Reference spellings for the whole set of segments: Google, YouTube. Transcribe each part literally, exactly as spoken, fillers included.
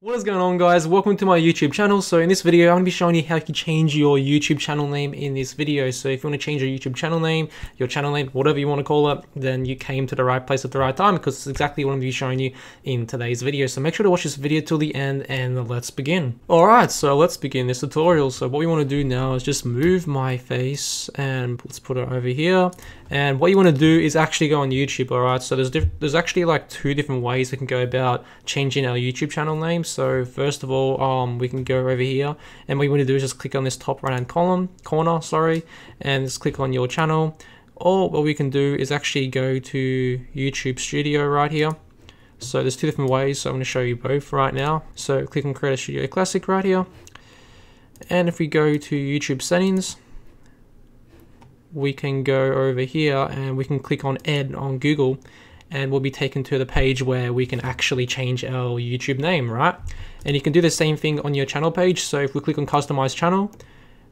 What is going on, guys? Welcome to my YouTube channel. So in this video, I'm going to be showing you how you can change your YouTube channel name in this video. So if you want to change your YouTube channel name, your channel name, whatever you want to call it, then you came to the right place at the right time, because it's exactly what I'm going to be showing you in today's video. So make sure to watch this video till the end and let's begin. Alright, so let's begin this tutorial. So what we want to do now is just move my face and let's put it over here. And what you want to do is actually go on YouTube. Alright, so there's, there's actually like two different ways we can go about changing our YouTube channel name. So first of all, um, we can go over here, and what you want to do is just click on this top right hand column, corner, sorry, and just click on your channel. Or what we can do is actually go to YouTube Studio right here. So there's two different ways, so I'm going to show you both right now. So click on Creator Studio Classic right here. And if we go to YouTube settings, we can go over here and we can click on Add on Google, and we'll be taken to the page where we can actually change our YouTube name, right? And you can do the same thing on your channel page. So if we click on Customize Channel,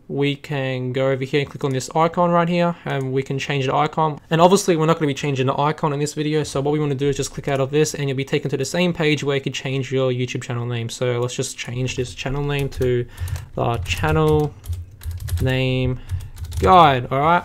we can go over here and click on this icon right here, and we can change the icon. And obviously we're not going to be changing the icon in this video, so what we want to do is just click out of this, and you'll be taken to the same page where you can change your YouTube channel name. So let's just change this channel name to the Channel Name Guide, all right?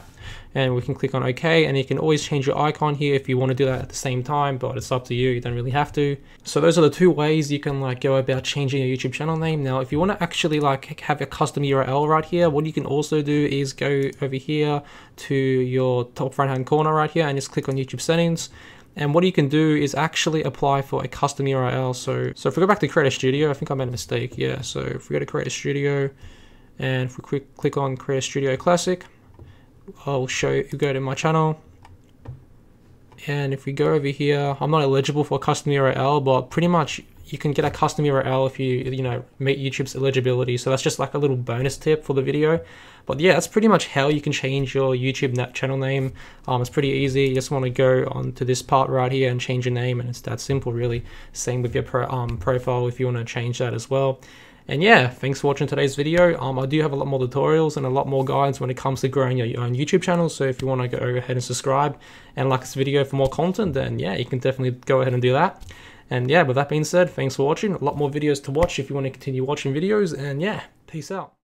And we can click on OK, and you can always change your icon here if you want to do that at the same time, but it's up to you, you don't really have to. So those are the two ways you can like go about changing your YouTube channel name. Now if you want to actually like have a custom U R L right here, what you can also do is go over here to your top right hand corner right here and just click on YouTube settings. And what you can do is actually apply for a custom U R L. So, so if we go back to Creator Studio, I think I made a mistake, yeah. So if we go to Creator Studio and if we quick click on Creator Studio Classic, I'll show you, go to my channel, and if we go over here, I'm not eligible for a custom U R L, but pretty much you can get a custom U R L if you, you know, meet YouTube's eligibility. So that's just like a little bonus tip for the video. But yeah, that's pretty much how you can change your YouTube channel name. Um, it's pretty easy. You just want to go onto this part right here and change your name, and it's that simple really. Same with your pro, um, profile if you want to change that as well. And yeah, thanks for watching today's video. Um, I do have a lot more tutorials and a lot more guides when it comes to growing your own YouTube channel. So if you want to go ahead and subscribe and like this video for more content, then yeah, you can definitely go ahead and do that. And yeah, with that being said, thanks for watching. A lot more videos to watch if you want to continue watching videos. And yeah, peace out.